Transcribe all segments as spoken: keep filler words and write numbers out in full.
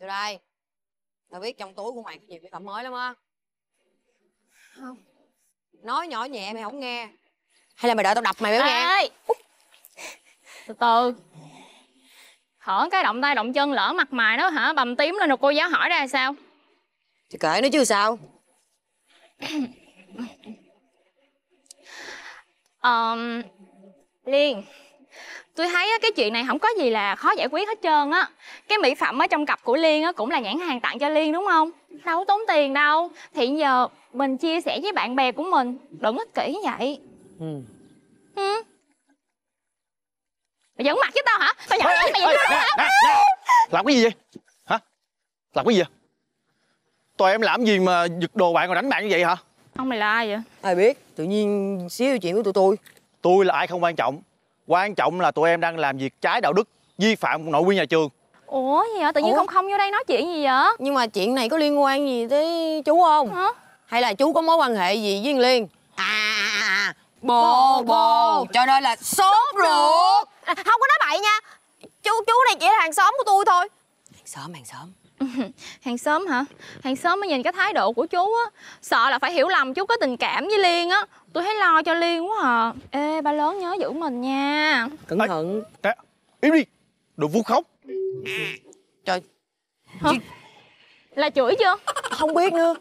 Vô đây. Tao biết trong túi của mày có nhiều cái phẩm mới lắm á. Không. Nói nhỏ nhẹ mày không nghe. Hay là mày đợi tao đập mày mới nghe. Ê, từ từ. Hởn cái động tay động chân lỡ mặt mày đó hả? Bầm tím lên rồi cô giáo hỏi ra sao? Thì kệ nó chứ sao. um, Liên, tôi thấy cái chuyện này không có gì là khó giải quyết hết trơn á. Cái mỹ phẩm ở trong cặp của Liên á cũng là nhãn hàng tặng cho Liên đúng không? Đâu có tốn tiền đâu. Thì giờ mình chia sẻ với bạn bè của mình, đừng ích kỷ như vậy. Ừ. Ừ. Mày giỡn mặt với tao hả? Mày giỡn mặt, mày giỡn mặt hả? Làm cái gì vậy? Hả? Làm cái gì vậy? Tụi em làm gì mà giật đồ bạn rồi đánh bạn như vậy hả? Ông mày là ai vậy? Ai biết, tự nhiên xíu chuyện của tụi tôi. Tôi là ai không quan trọng. Quan trọng là tụi em đang làm việc trái đạo đức, vi phạm nội quy nhà trường. Ủa gì hả? Tự nhiên Ủa? không không vô đây nói chuyện gì vậy? Nhưng mà chuyện này có liên quan gì tới chú không? Hả? Hay là chú có mối quan hệ gì với Liên? À, bồ bồ, cho nên là sốt ruột. À, không có nói bậy nha. Chú chú này chỉ là hàng xóm của tôi thôi. Hàng xóm, hàng xóm. Hàng xóm hả? Hàng xóm mới nhìn cái thái độ của chú á, sợ là phải hiểu lầm chú có tình cảm với Liên á. Tôi thấy lo cho Liên quá à. Ê, ba lớn nhớ giữ mình nha. Cẩn thận. Ê, im đi, đừng vu khóc. Trời. Hả? Là chửi chưa? Không biết nữa.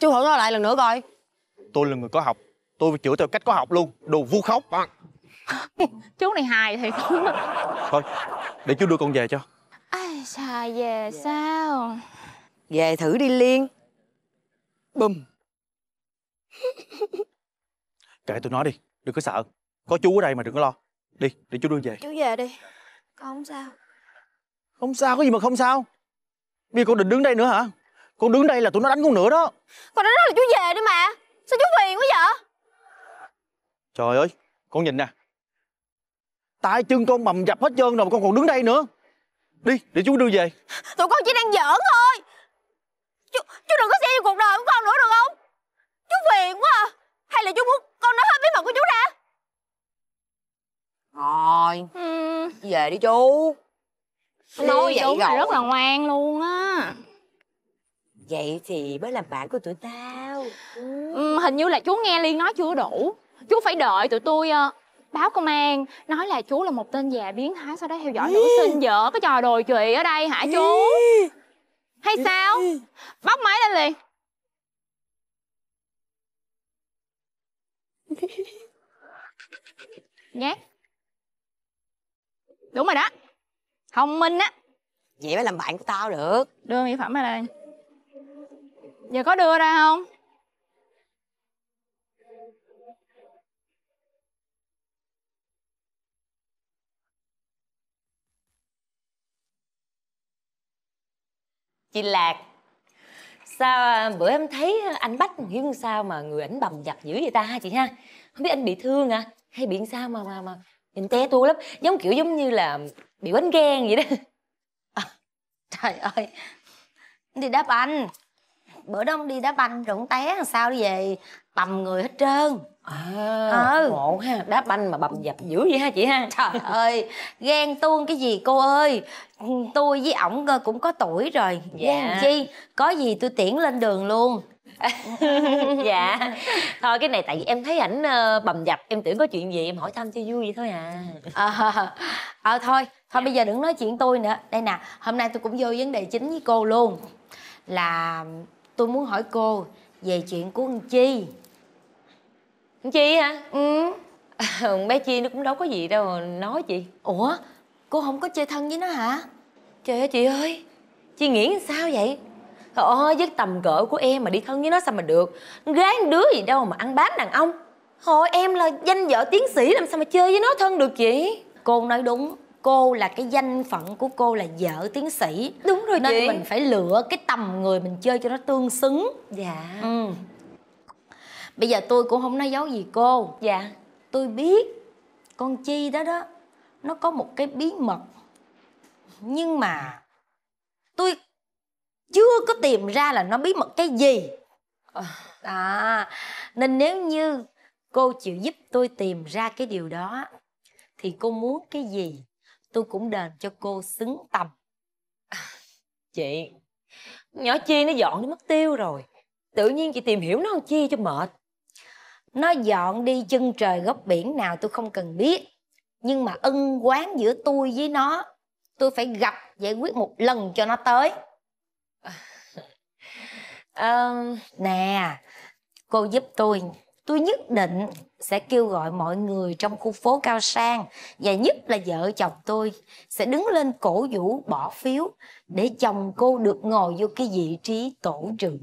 Chú thử nói lại lần nữa coi. Tôi là người có học, tôi phải chửi theo cách có học luôn. Đồ vu khóc. Chú này hài thiệt. Thôi, để chú đưa con về cho. Xà về sao? Về thử đi Liên. Bùm. Kệ tôi nói đi, đừng có sợ. Có chú ở đây mà đừng có lo. Đi, để chú đưa về. Chú về đi. Con không sao. Không sao, có gì mà không sao. Bây giờ con định đứng đây nữa hả? Con đứng đây là tụi nó đánh con nữa đó. Con nói là chú về đi mà. Sao chú phiền quá vậy? Trời ơi, con nhìn nè. Tay chân con bầm dập hết trơn rồi mà con còn đứng đây nữa. Đi, để chú đưa về. Tụi con chỉ đang giỡn thôi. Chú, chú đừng có xem cuộc đời của con nữa được không? Chú phiền quá à. Hay là chú muốn con nói hết bí mật của chú ra? Rồi ừ. Về đi chú. Nói vậy rồi. Rất là ngoan luôn á. Vậy thì mới làm bạn của tụi tao. ừ. Ừ, hình như là chú nghe Liên nói chưa đủ. Chú phải đợi tụi tôi à. Báo công an nói là chú là một tên già biến thái, sau đó theo dõi nữ sinh, vợ cái trò đồi trụy ở đây hả chú? Hay sao? Bóc máy lên liền. Nhát. Đúng rồi đó. Thông minh á. Vậy mới làm bạn của tao được. Đưa mỹ phẩm ra đây. Giờ có đưa ra không? Chị Lạc, sao bữa em thấy anh Bách hiểu sao mà người ảnh bầm dập dữ vậy ta ha chị ha? Không biết anh bị thương à? Hay bị sao mà mà mà nhìn te tua lắm, giống kiểu giống như là bị bánh ghen vậy đó. À, trời ơi, đi đá banh, bữa đó đi đá banh rồi cũng té làm sao đi về bầm người hết trơn. À, ờ. Ngộ ha, đá banh mà bầm dập dữ vậy ha chị ha? Trời ơi, ghen tuông cái gì cô ơi. Tôi với ổng cũng có tuổi rồi. Dạ. Ghen chi, có gì tôi tiễn lên đường luôn. Dạ. Thôi cái này tại vì em thấy ảnh bầm dập, em tưởng có chuyện gì em hỏi thăm cho vui vậy thôi à. Ờ à, à, thôi, thôi bây giờ đừng nói chuyện tôi nữa. Đây nè, hôm nay tôi cũng vô vấn đề chính với cô luôn. Là tôi muốn hỏi cô về chuyện của con Chi. Chi hả? Ừ. Bé Chi nó cũng đâu có gì đâu mà nói chị. Ủa? Cô không có chơi thân với nó hả? Trời ơi chị ơi, chị nghĩ sao vậy? Ờ, với tầm cỡ của em mà đi thân với nó sao mà được. Gái đứa gì đâu mà ăn bám đàn ông. Hồi em là danh vợ tiến sĩ làm sao mà chơi với nó thân được chị? Cô nói đúng. Cô là cái danh phận của cô là vợ tiến sĩ. Đúng rồi. Nên chị, nên mình phải lựa cái tầm người mình chơi cho nó tương xứng. Dạ. Ừ. Bây giờ tôi cũng không nói giấu gì cô. Dạ. Tôi biết con Chi đó đó, nó có một cái bí mật. Nhưng mà tôi chưa có tìm ra là nó bí mật cái gì. À, nên nếu như cô chịu giúp tôi tìm ra cái điều đó thì cô muốn cái gì tôi cũng đền cho cô xứng tầm. Chị, nhỏ Chi nó dọn đi mất tiêu rồi. Tự nhiên chị tìm hiểu nó ăn chi cho mệt. Nó dọn đi chân trời góc biển nào tôi không cần biết. Nhưng mà ân oán giữa tôi với nó, tôi phải gặp giải quyết một lần cho nó tới. À, nè, cô giúp tôi. Tôi nhất định sẽ kêu gọi mọi người trong khu phố Cao Sang, và nhất là vợ chồng tôi sẽ đứng lên cổ vũ bỏ phiếu để chồng cô được ngồi vô cái vị trí tổ trưởng.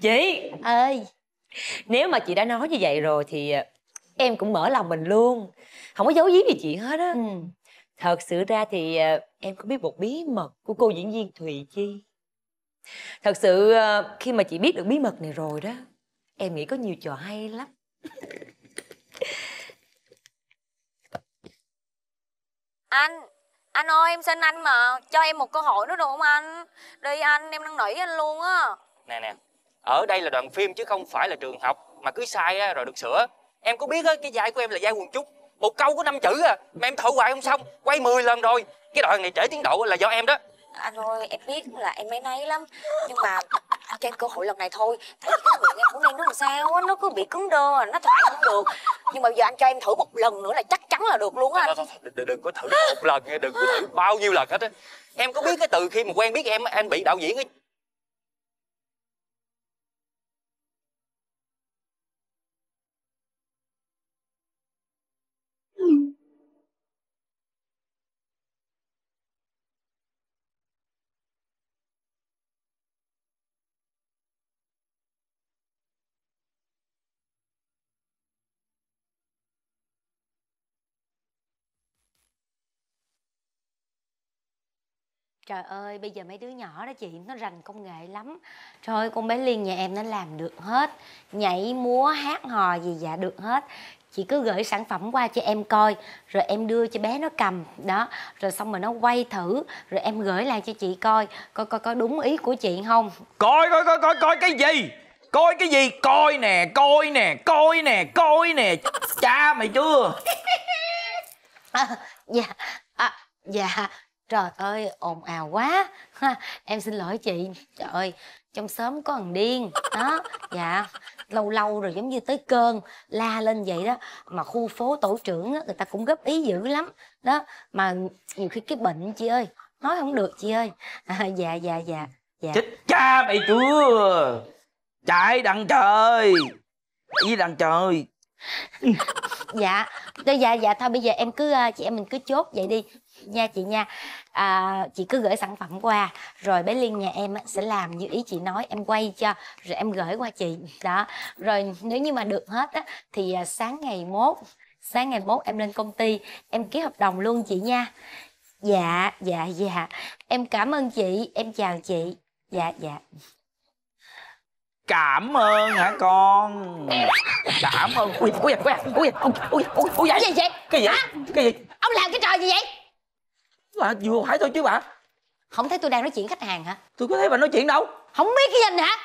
Chị ơi, nếu mà chị đã nói như vậy rồi thì em cũng mở lòng mình luôn, không có giấu giếm gì chị hết á. Ừ. Thật sự ra thì em có biết một bí mật của cô diễn viên Thùy Chi. Thật sự khi mà chị biết được bí mật này rồi đó, em nghĩ có nhiều trò hay lắm. Anh, anh ơi em xin anh mà, cho em một cơ hội nữa được không anh? Đi anh, em đang nỉ anh luôn á. Nè nè, ở đây là đoàn phim chứ không phải là trường học, mà cứ sai á, rồi được sửa. Em có biết á, cái vai của em là vai quần trúc, một câu có năm chữ à, mà em thổi hoài không xong, quay mười lần rồi. Cái đoạn này trễ tiến độ là do em đó. Anh ơi, em biết là em ấy nấy lắm, nhưng mà anh cho em cơ hội lần này thôi. Tại vì cái miệng em cũng đang đứng làm sao á, nó cứ bị cứng đơ, à, nó thoải không được. Nhưng mà giờ anh cho em thử một lần nữa là chắc chắn là được luôn á anh. Đừng có thử một lần nghe, đừng có thử bao nhiêu lần hết á. Em có biết cái từ khi mà quen biết em, anh bị đạo diễn ấy. Trời ơi, bây giờ mấy đứa nhỏ đó chị, nó rành công nghệ lắm. Trời ơi, con bé Liên nhà em nó làm được hết. Nhảy, múa, hát, hò gì dạ được hết. Chị cứ gửi sản phẩm qua cho em coi, rồi em đưa cho bé nó cầm. Đó, rồi xong rồi nó quay thử, rồi em gửi lại cho chị coi. Coi coi coi đúng ý của chị không. Coi coi coi coi coi cái gì? Coi cái gì? Coi nè, coi nè, coi nè, coi nè. Cha mày chưa? À, dạ, à, dạ. Trời ơi, ồn ào quá ha, em xin lỗi chị. Trời ơi, trong xóm có thằng điên đó. Dạ, lâu lâu rồi giống như tới cơn la lên vậy đó. Mà khu phố tổ trưởng á, người ta cũng góp ý dữ lắm đó. Mà nhiều khi cái bệnh chị ơi, nói không được chị ơi. À, dạ, dạ, dạ, dạ. Chết cha mày chưa. Chạy đằng trời. Chạy đằng trời. Dạ, dạ, dạ, thôi bây giờ em cứ, chị em mình cứ chốt vậy đi nha chị nha. À, chị cứ gửi sản phẩm qua, rồi bé Liên nhà em sẽ làm như ý chị nói, em quay cho, rồi em gửi qua chị. Đó, rồi nếu như mà được hết á, thì sáng ngày mốt, sáng ngày mốt em lên công ty, em ký hợp đồng luôn chị nha. Dạ, dạ, dạ, em cảm ơn chị, em chào chị. Dạ, dạ. Cảm ơn hả con? Cảm ơn. Ui, ui, ui, ui, ui, ui, ui, cái gì vậy? Cái gì? Cái gì? Ông làm cái trò gì vậy? Bà vừa hỏi tôi chứ bà. Không thấy tôi đang nói chuyện khách hàng hả? Tôi có thấy bà nói chuyện đâu. Không biết cái gì hả?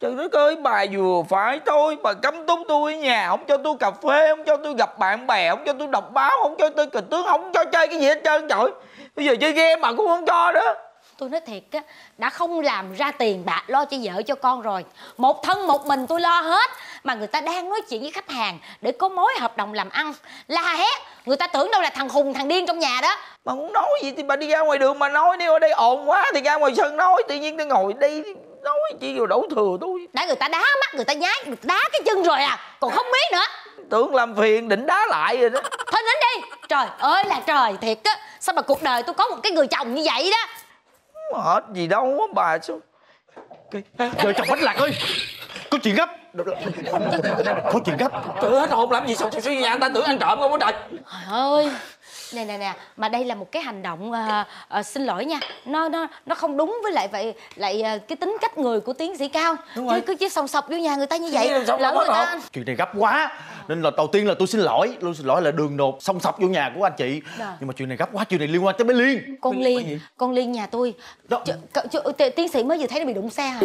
Trời đất ơi, bà vừa phải tôi. Bà cấm túng tôi ở nhà, không cho tôi cà phê, không cho tôi gặp bạn bè, không cho tôi đọc báo, không cho tôi kịch tướng, không cho chơi cái gì hết trơn trời. Bây giờ chơi game mà cũng không cho nữa. Tôi nói thiệt á, đã không làm ra tiền bạc lo cho vợ cho con rồi, một thân một mình tôi lo hết. Mà người ta đang nói chuyện với khách hàng để có mối hợp đồng làm ăn, la hét. Người ta tưởng đâu là thằng khùng, thằng điên trong nhà đó. Mà muốn nói gì thì bà đi ra ngoài đường mà nói. Nếu ở đây ồn quá thì ra ngoài sân nói. Tự nhiên tôi ngồi đây nói chi rồi đổ thừa tôi. Đã người ta đá mắt, người ta nhái, người ta đá cái chân rồi à, còn không biết nữa. Tưởng làm phiền, định đá lại rồi đó. Thôi nín đi. Trời ơi là trời, thiệt á. Sao mà cuộc đời tôi có một cái người chồng như vậy đó. Hết gì đâu á bà xuống. Vợ chồng Bách Lạc ơi, có chuyện gấp. Có chuyện gấp. Trời ơi, hết hồn làm gì sao chạy xuống nhà người ta tưởng ăn trộm không á trời. Trời ơi. Nè nè nè, mà đây là một cái hành động uh, uh, xin lỗi nha. Nó nó nó không đúng với lại vậy lại uh, cái tính cách người của tiến sĩ Cao. Đúng chứ rồi. Cứ chứ sòng sọc vô nhà người ta như chứ vậy. Lỡ người ta. Chuyện này gấp quá. Nên là đầu tiên là tôi xin lỗi, luôn xin lỗi là đường đột sòng sọc vô nhà của anh chị. Đà. Nhưng mà chuyện này gấp quá, chuyện này liên quan tới bé Liên. Con Liên, con Liên nhà tôi. Tiến sĩ mới vừa thấy nó bị đụng xe hả?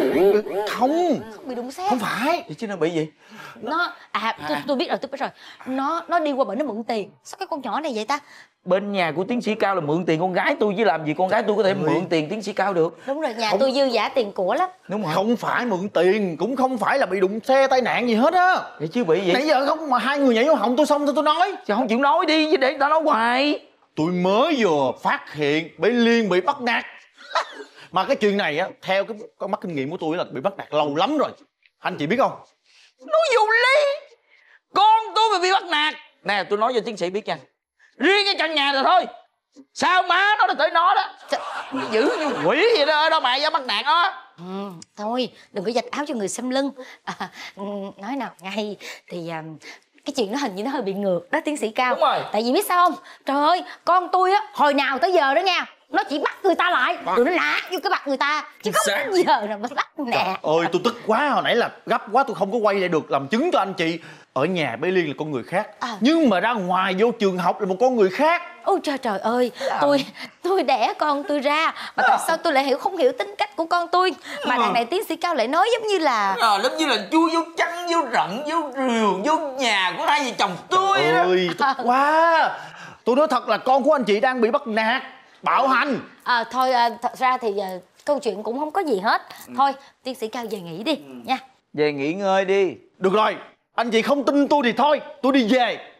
Không. Không bị đụng xe. Không phải. Vậy chứ nó bị gì? Nó à, à. Tôi, tôi biết rồi, tôi biết rồi. Nó nó đi qua bển nó mượn tiền. Sao cái con nhỏ này vậy ta? bên nhà của tiến sĩ Cao là mượn tiền con gái tôi, chứ làm gì con gái tôi có thể mượn tiền tiến sĩ Cao được. Đúng rồi, nhà không... tôi dư giả tiền của lắm. Đúng rồi. Không phải mượn tiền, cũng không phải là bị đụng xe tai nạn gì hết á. Vậy chứ bị vậy nãy giờ không mà hai người nhảy vô họng tôi xong tôi tôi nói chứ không chịu nói đi, chứ để người ta nói hoài. Tôi mới vừa phát hiện bé Liên bị bắt nạt. Mà cái chuyện này á, theo cái con mắt kinh nghiệm của tôi là bị bắt nạt lâu lắm rồi. Anh chị biết không? Nói dù Ly, con tôi mà bị bắt nạt. Nè tôi nói cho tiến sĩ biết nha, riêng cái căn nhà rồi thôi, sao má nó đã tới nó đó. Giữ như quỷ vậy đó, ở đâu mà ra bắt nạt đó. Ừ, thôi đừng có vạch áo cho người xem lưng. À, nói nào ngay thì à, cái chuyện nó hình như nó hơi bị ngược đó tiến sĩ Cao. Đúng rồi. Tại vì biết sao không? Trời ơi, con tôi á hồi nào tới giờ đó nha, nó chỉ bắt người ta lại rồi nó lạ vô cái mặt người ta chứ không có gì giờ nào mà bắt nè. Ơi tôi tức quá, hồi nãy là gấp quá tôi không có quay lại được làm chứng cho anh chị. Ở nhà bé Liên là con người khác à. Nhưng mà ra ngoài vô trường học là một con người khác. Ôi trời trời ơi à. Tôi tôi đẻ con tôi ra mà tại à. sao tôi lại hiểu không hiểu tính cách của con tôi. Mà đằng này tiến sĩ Cao lại nói giống như là à, giống như là chui vô chăn, vô rận, vô rường, vô nhà của hai vợ chồng tôi. Trời ơi tức à. quá. Tôi nói thật là con của anh chị đang bị bắt nạt, bạo hành. À, thôi à, thật ra thì à, câu chuyện cũng không có gì hết. Thôi tiến sĩ Cao về nghỉ đi ừ. nha. Về nghỉ ngơi đi. Được rồi, anh chị không tin tôi thì thôi, tôi đi về.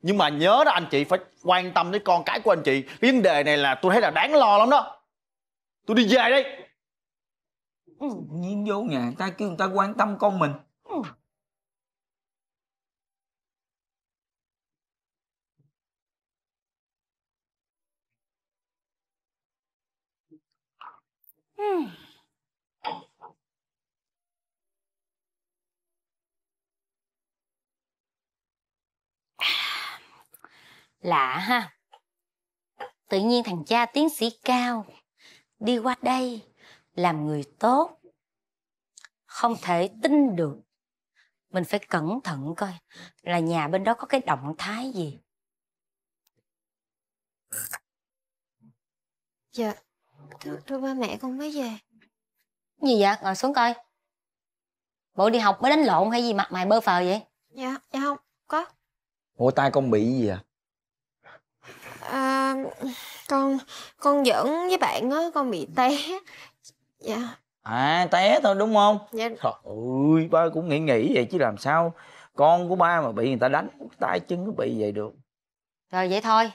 Nhưng mà nhớ đó, anh chị phải quan tâm đến con cái của anh chị. Cái vấn đề này là tôi thấy là đáng lo lắm đó. Tôi đi về đi. Ừ. Nhiên vô nhà người ta kêu người ta quan tâm con mình. Ừ. Hmm. Lạ ha. Tự nhiên thằng cha tiến sĩ Cao đi qua đây làm người tốt. Không thể tin được. Mình phải cẩn thận coi là nhà bên đó có cái động thái gì. Dạ thưa ba mẹ con mới về. Gì vậy? Ngồi xuống coi. Bộ đi học mới đánh lộn hay gì mặt mày bơ phờ vậy? Dạ, dạ không, có. Ủa tay con bị gì vậy? À, con con giỡn với bạn á, con bị té. Dạ. À té thôi đúng không? Dạ. Trời ơi, ba cũng nghĩ nghĩ vậy chứ làm sao con của ba mà bị người ta đánh tay chân nó bị vậy được. Rồi vậy thôi,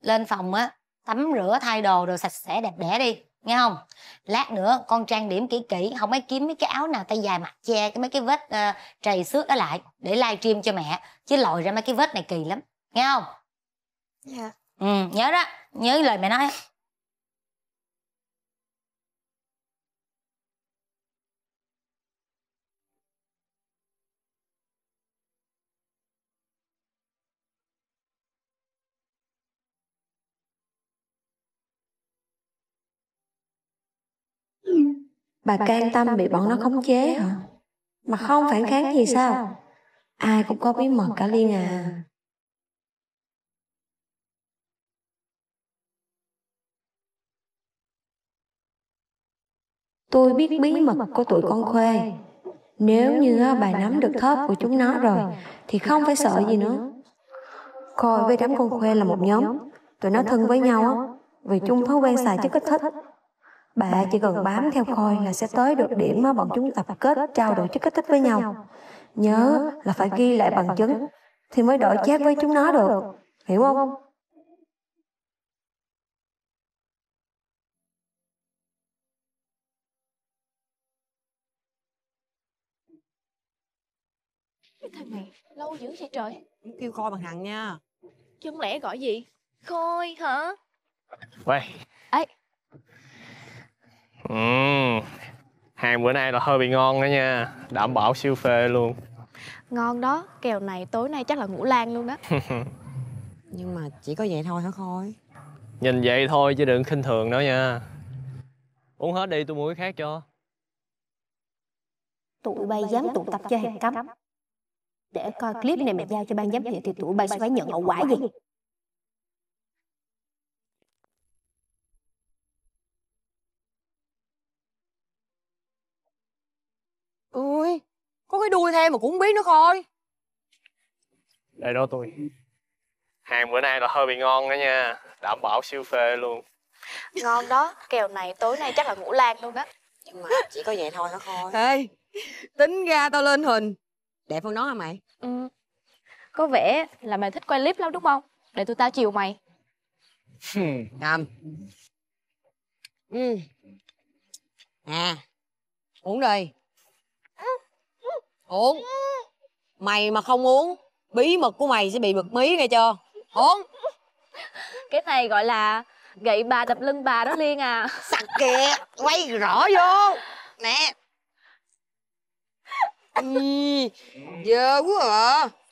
lên phòng á, tắm rửa thay đồ đồ sạch sẽ đẹp đẽ đi, nghe không? Lát nữa con trang điểm kỹ kỹ, không ai kiếm mấy cái áo nào tay dài mặt che cái mấy cái vết uh, trầy xước đó lại để livestream cho mẹ, chứ lòi ra mấy cái vết này kỳ lắm, nghe không? Dạ. Yeah. Ừ, nhớ đó, nhớ lời mẹ nói. Bà can tâm bị bọn nó khống chế hả? Mà không phản kháng gì sao? Ai cũng có bí mật cả Liên à. Tôi biết bí mật của tụi con Khuê. Nếu như bà nắm được thớp của chúng nó rồi thì không phải sợ gì nữa. Coi với đám con Khuê là một nhóm, tụi nó thân với nhau vì chung thói quen xài chất kích thích. Bà chỉ cần bám theo Khôi là sẽ tới được điểm mà bọn chúng tập kết trao đổi chất kích thích với nhau. Nhớ là phải ghi lại bằng chứng thì mới đổi chát với chúng nó được, hiểu không? Cái thằng này lâu dữ vậy trời. Kêu Khôi bằng thằng nha. Chứ không lẽ gọi gì Khôi hả? Uầy. Ê. Uhm, hàng bữa nay là hơi bị ngon đó nha, đảm bảo siêu phê luôn. Ngon đó, kèo này tối nay chắc là ngủ lan luôn đó. Nhưng mà chỉ có vậy thôi hả Khôi? Nhìn vậy thôi chứ đừng khinh thường nữa nha. Uống hết đi, tôi mua cái khác cho. Tụi bay dám tụ tập chơi hàng cấm, để coi clip này mà giao cho ban giám thị thì tụi bay sẽ phải nhận hậu quả gì. Ui, có cái đuôi thêm mà cũng không biết nữa Khôi. Đây đó tôi. Hàng bữa nay là hơi bị ngon đó nha, đảm bảo siêu phê luôn. Ngon đó, kèo này tối nay chắc là ngủ lan luôn đó. Nhưng mà chỉ có vậy thôi nó thôi. Ê, tính ra tao lên hình. Đẹp hơn nó hả mày? Ừ. Có vẻ là mày thích quay clip lắm đúng không? Để tụi tao chiều mày. Cầm. Ừ. À, uống đi. Uống. Mày mà không uống, bí mật của mày sẽ bị bực mí nghe chưa? Uống. Cái này gọi là gậy bà đập lưng bà đó Liên à. Sặc kìa, quay rõ vô. Nè. Dơ quá à.